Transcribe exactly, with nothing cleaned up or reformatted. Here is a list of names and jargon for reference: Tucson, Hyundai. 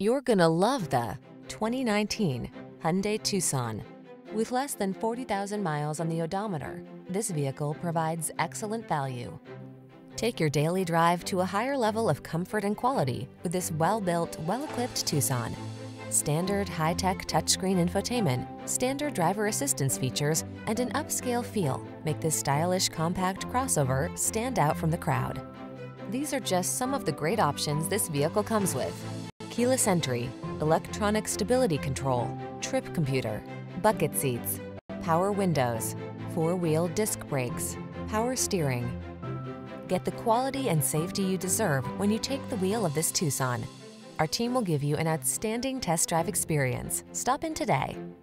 You're gonna love the twenty nineteen Hyundai Tucson. With less than forty thousand miles on the odometer, this vehicle provides excellent value. Take your daily drive to a higher level of comfort and quality with this well-built, well-equipped Tucson. Standard high-tech touchscreen infotainment, standard driver assistance features, and an upscale feel make this stylish compact crossover stand out from the crowd. These are just some of the great options this vehicle comes with: keyless entry, electronic stability control, trip computer, bucket seats, power windows, four-wheel disc brakes, power steering. Get the quality and safety you deserve when you take the wheel of this Tucson. Our team will give you an outstanding test drive experience. Stop in today.